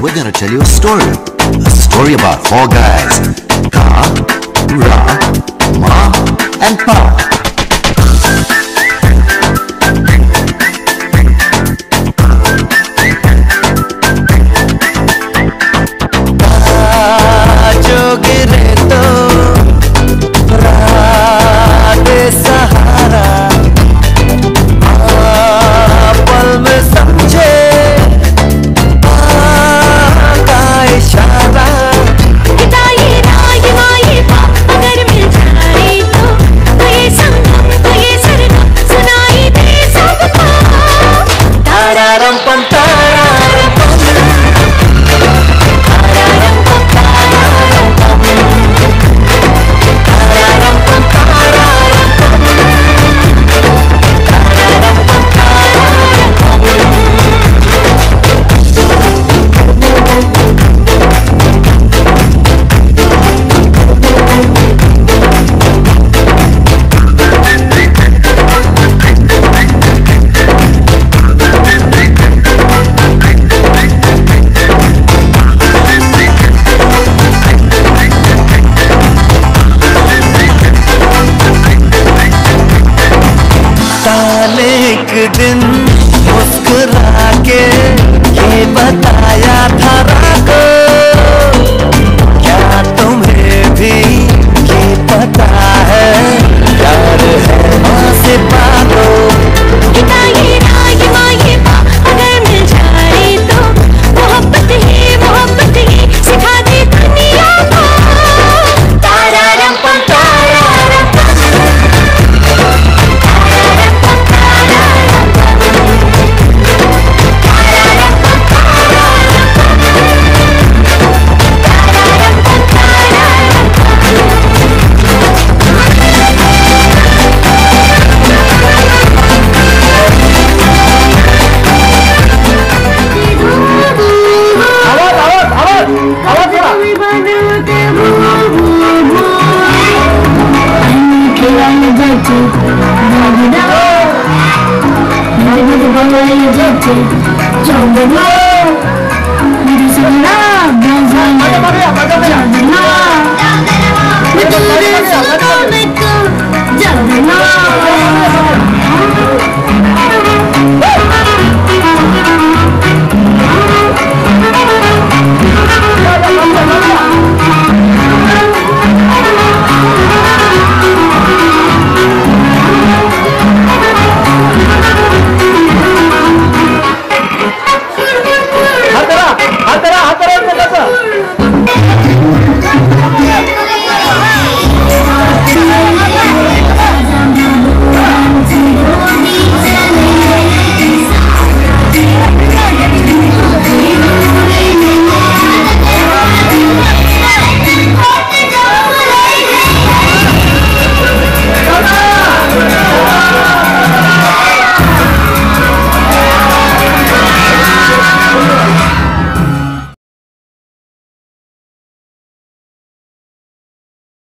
We're gonna tell you a story. A story about four guys. Ka, Ra, Ma and Pa. Pa jo gire to Ra de Sahara. Pa pal mein samjhe. एक दिन मुस्कुरा के ये बताया था राको, क्या तुम्हें भी ये पता है प्यार है माँ से पालो Jangan lupa